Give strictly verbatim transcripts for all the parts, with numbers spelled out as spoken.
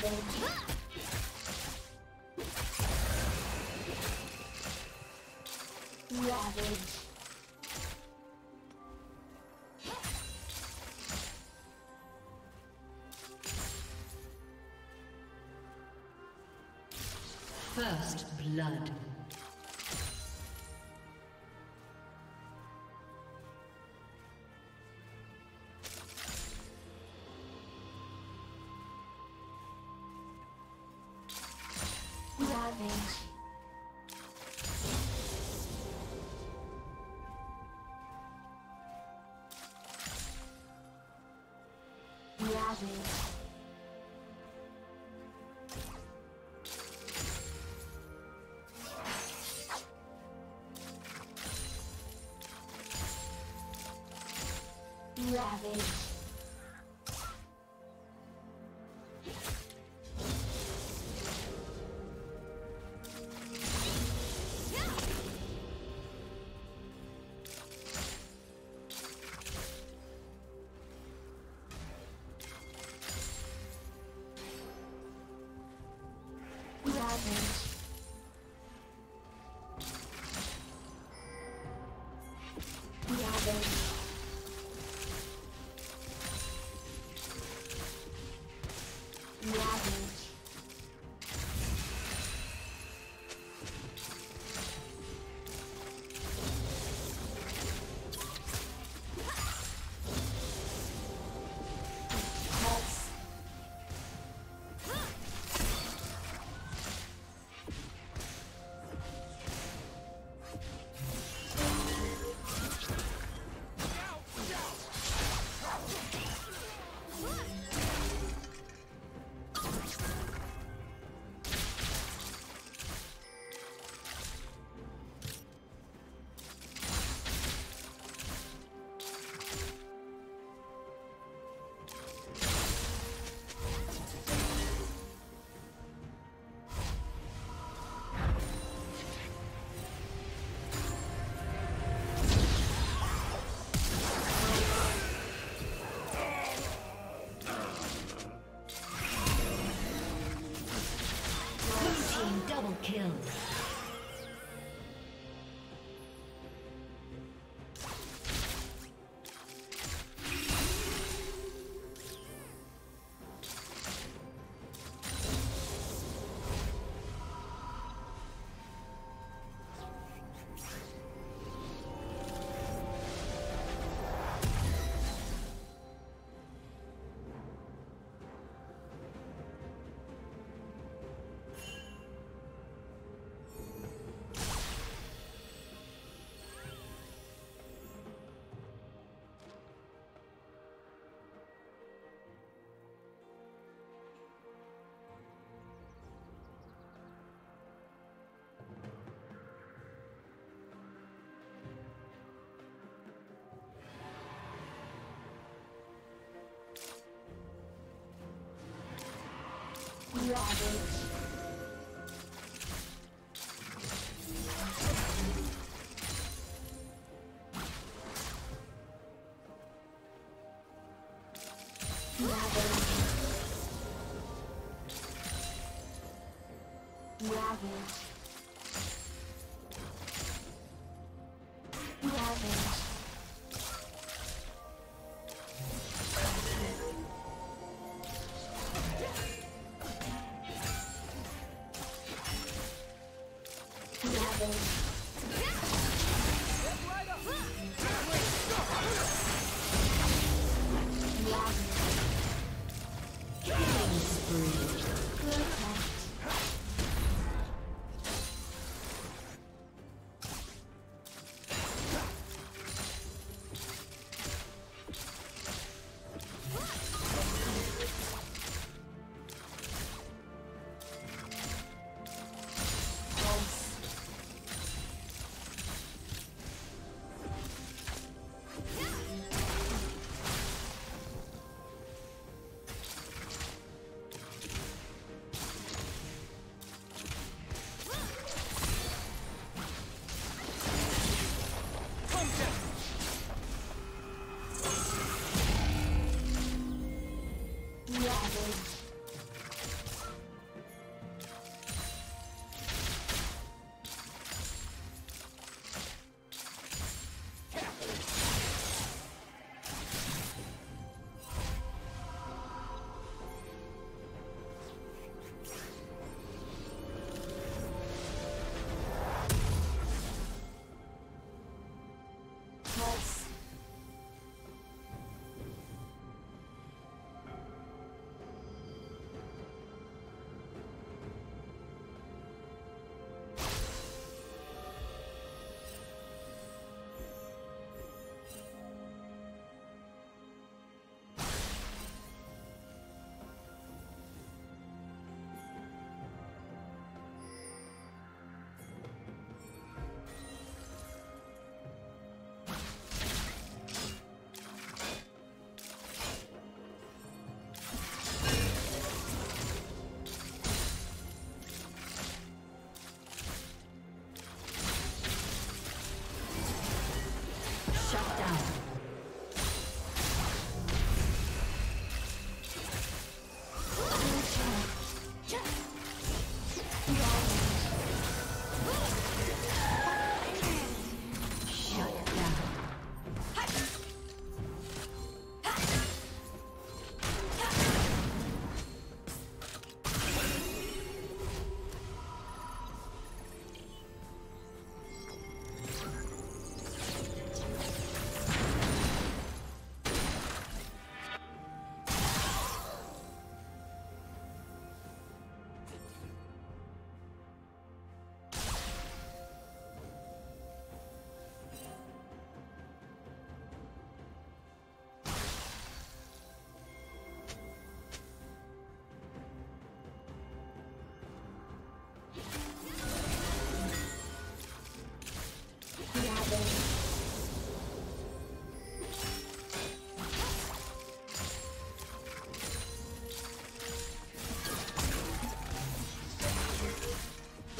Ravage. First blood. Ravage. Ravage. Ravage. Ravage. Ravage. Ravage. Ravage.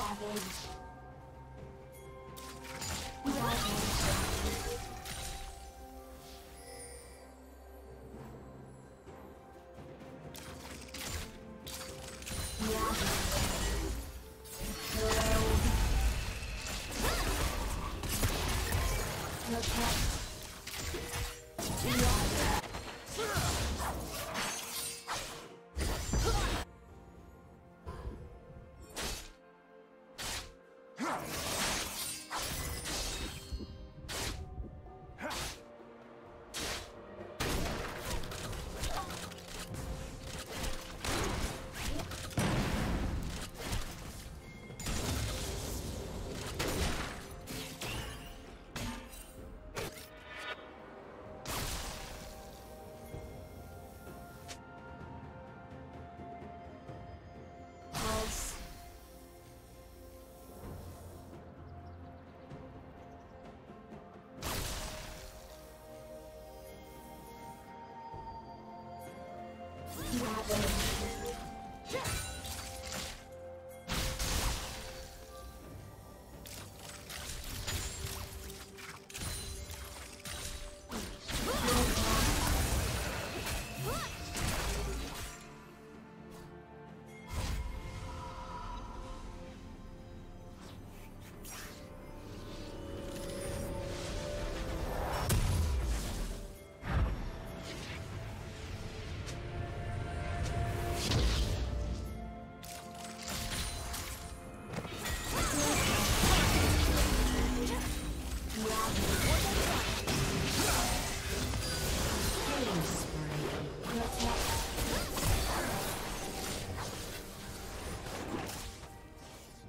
Savage.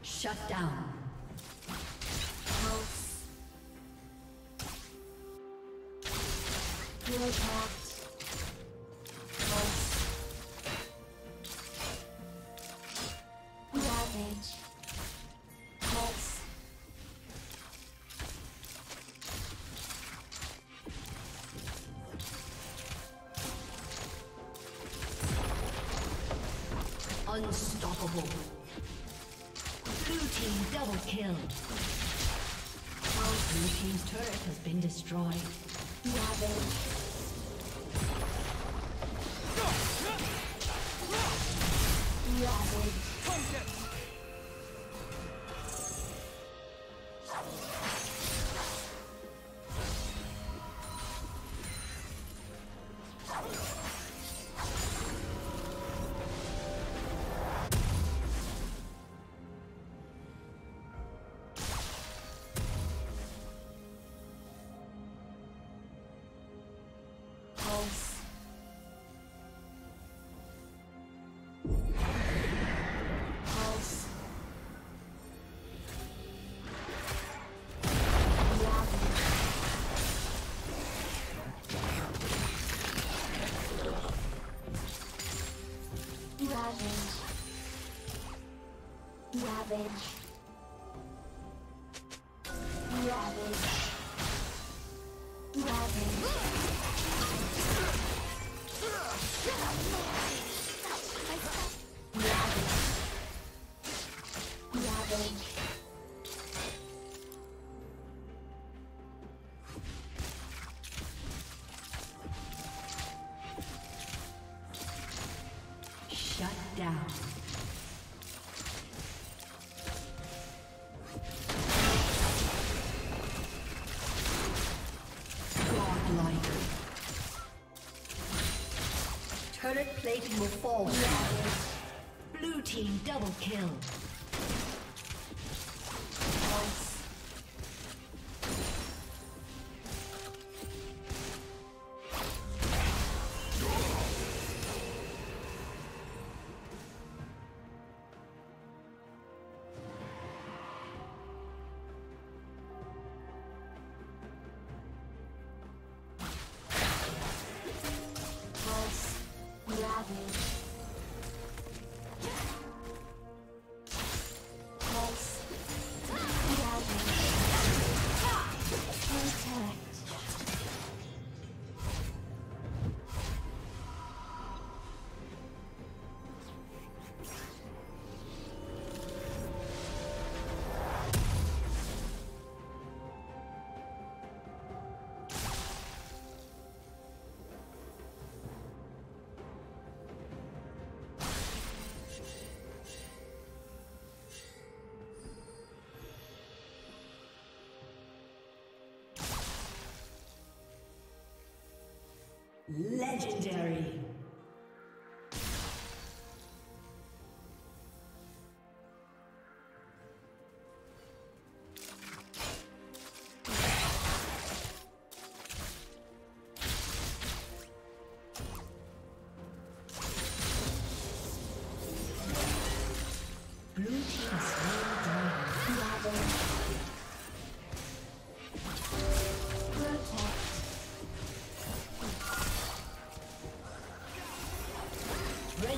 Shut down. Unstoppable. Team double kill. Our blue team's turret has been destroyed. Ravage. Ravage. Ravage. Ravage. Ravage. Ravage. Shut down. Turret plating will fall. Yeah. Blue team double kill. Legendary. Red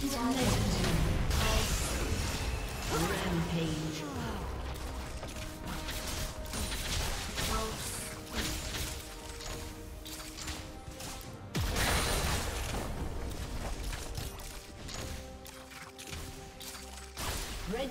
He's legendary. Rampage. Red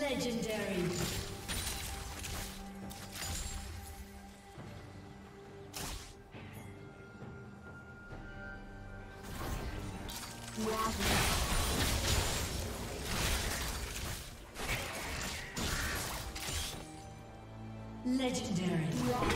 Legendary. Wow. Legendary. Wow.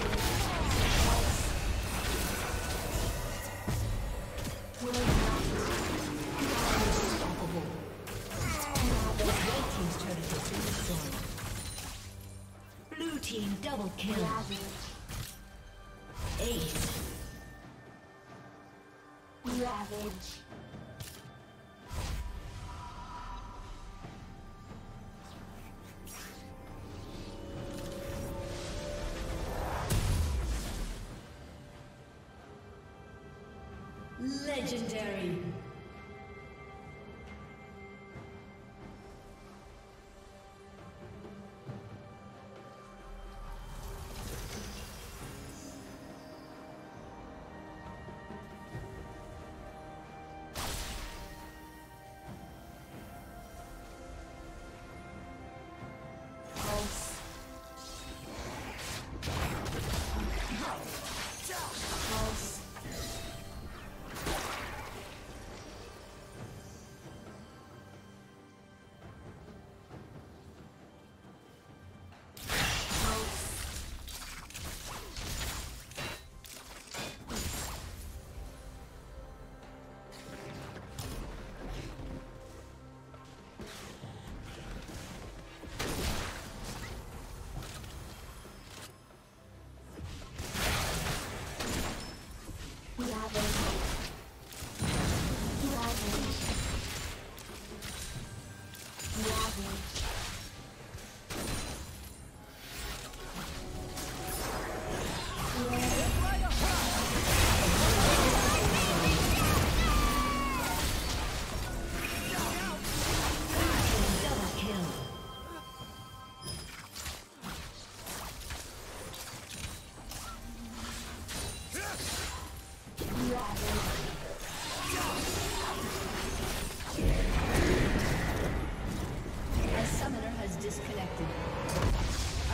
Blue team double kill. Ravage. Ace. Ravage. Legendary. A summoner has disconnected.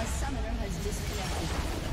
A summoner has disconnected.